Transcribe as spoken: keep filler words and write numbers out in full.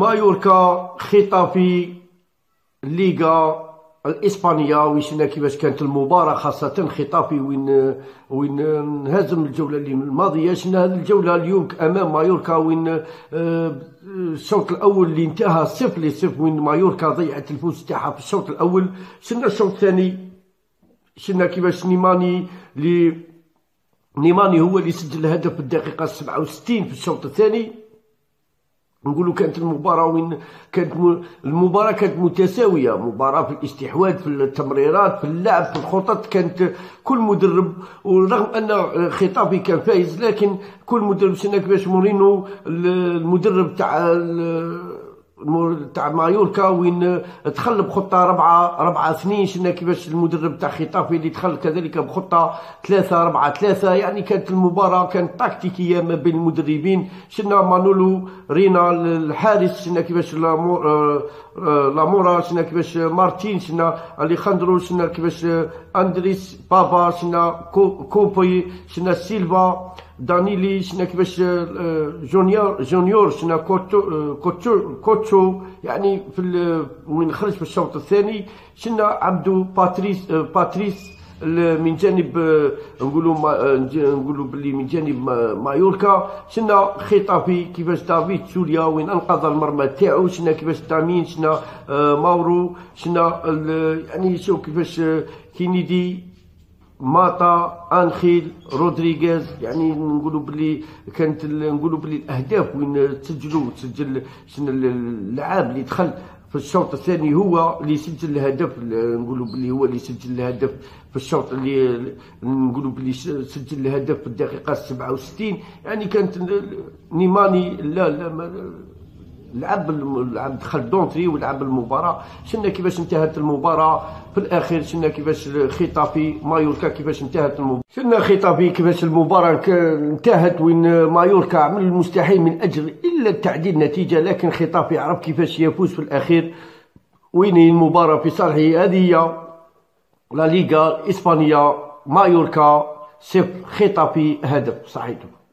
مايوركا، خطافي، الليغا الاسبانيه. وشنا كيفاش كانت المباراه، خاصه خطافي وين وين انهزم الجوله اللي الماضيه. شنا هذه الجوله اليوم امام مايوركا وين الشوط الاول اللي انتهى صفر لصفر، وين مايوركا ضيعت الفوز تاعها في الشوط الاول. شنا الشوط الثاني، شنا كيفاش نيماني اللي نيماني هو اللي سجل الهدف في الدقيقه سبعة وستين في الشوط الثاني. نقولوا كانت المباراة وين كانت المباراة كانت متساوية، مباراة في الاستحواذ، في التمريرات، في اللعب، في الخطط. كانت كل مدرب، ورغم أن خطافي كان فايز، لكن كل مدرب سنة كيفاش مورينو المدرب تاع تاع مايوركا وين دخل بخطه ربعه ربعه اثنين، شفنا كيفاش المدرب تاع خطافي اللي دخل كذلك بخطه ثلاثه ربعه ثلاثه. يعني كانت المباراه كانت تكتيكيه ما بين المدربين. شفنا مانولو رينا الحارس، شفنا كيفاش لامورا، شفنا كيفاش مارتين، شفنا اليخاندرو، شفنا كيفاش اندريس بابا، شفنا كوبي، شفنا سيلفا دانيلي، شفنا كيفاش جونيور جونيور شفنا كوتشو كوتشو يعني في وين خرج في الشوط الثاني. شفنا عبدو باتريس باتريس من جانب، نقولوا نقولوا باللي من جانب مايوركا. شفنا خطافي كيفاش دافيد سوريا وين انقذ المرمى تاعو، شفنا كيفاش تامين، شفنا ماورو، شفنا يعني شوف كيفاش كينيدي ماتا، انخيل رودريغيز. يعني نقولوا بلي كانت نقولوا بلي الاهداف وين تسجلوا تسجل شنو اللاعب اللي دخل في الشوط الثاني هو اللي سجل الهدف، نقولوا بلي هو اللي سجل الهدف في الشوط اللي نقولوا بلي سجل الهدف في الدقيقه سبعة وستين. يعني كانت نيماني لا لا ما لعب لعب دخل دونتري ولعب المباراه. شفنا كيفاش انتهت المباراه في الاخير، شفنا كيفاش خطافي مايوركا كيفاش انتهت المباراه. شفنا خطافي كيفاش المباراه انتهت وين مايوركا عمل المستحيل من اجل الا تعديل نتيجه، لكن خطافي عرف كيفاش يفوز في الاخير وين المباراه في صالحه. هذه هي لا ليغا الاسبانيه، مايوركا صفر خطافي هدف صحيح.